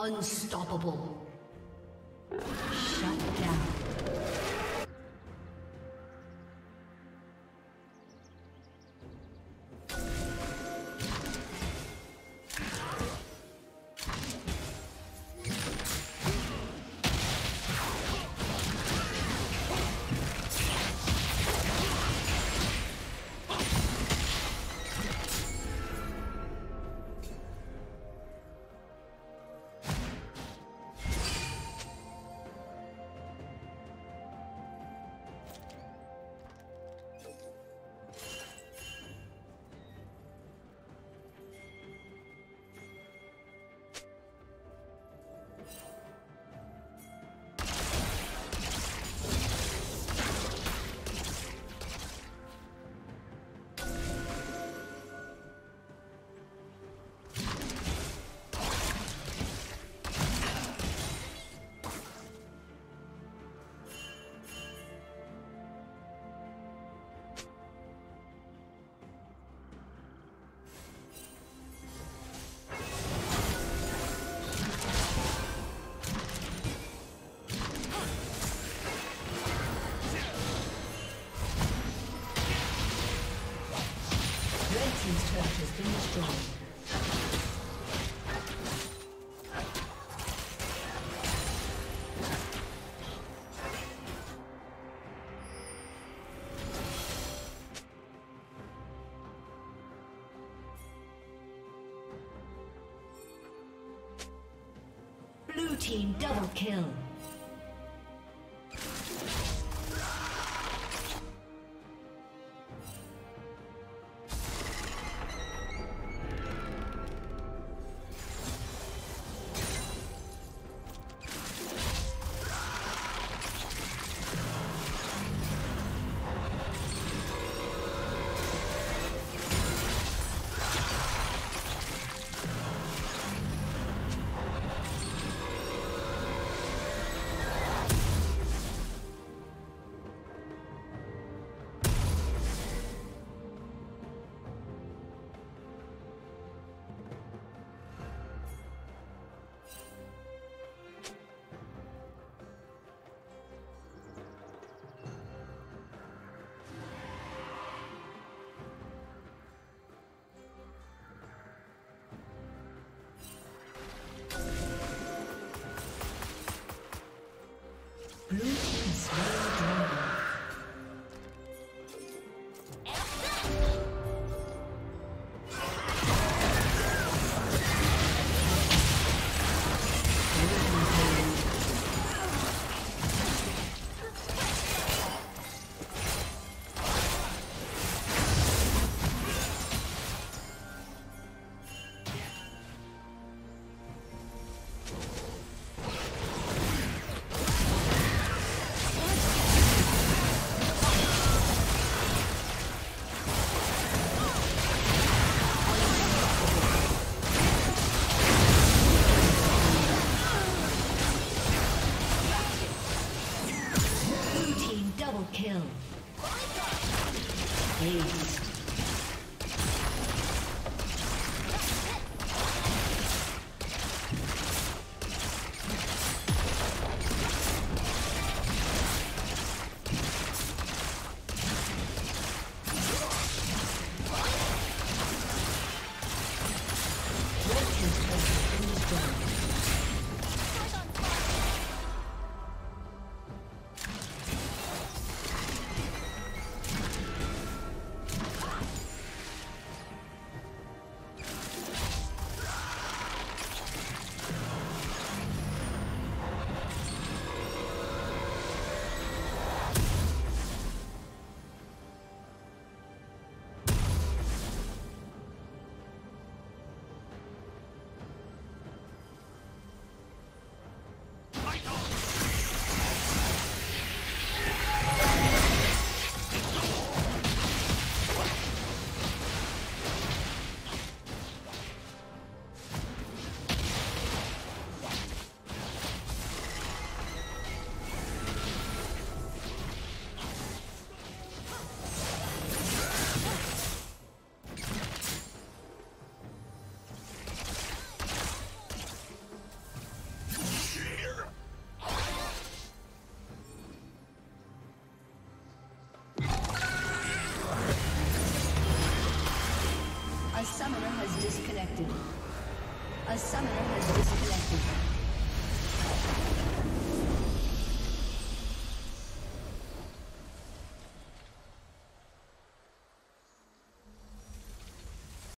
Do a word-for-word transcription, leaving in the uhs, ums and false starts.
Unstoppable. Shut down. Blue team double kill. disconnected. A summoner has disconnected.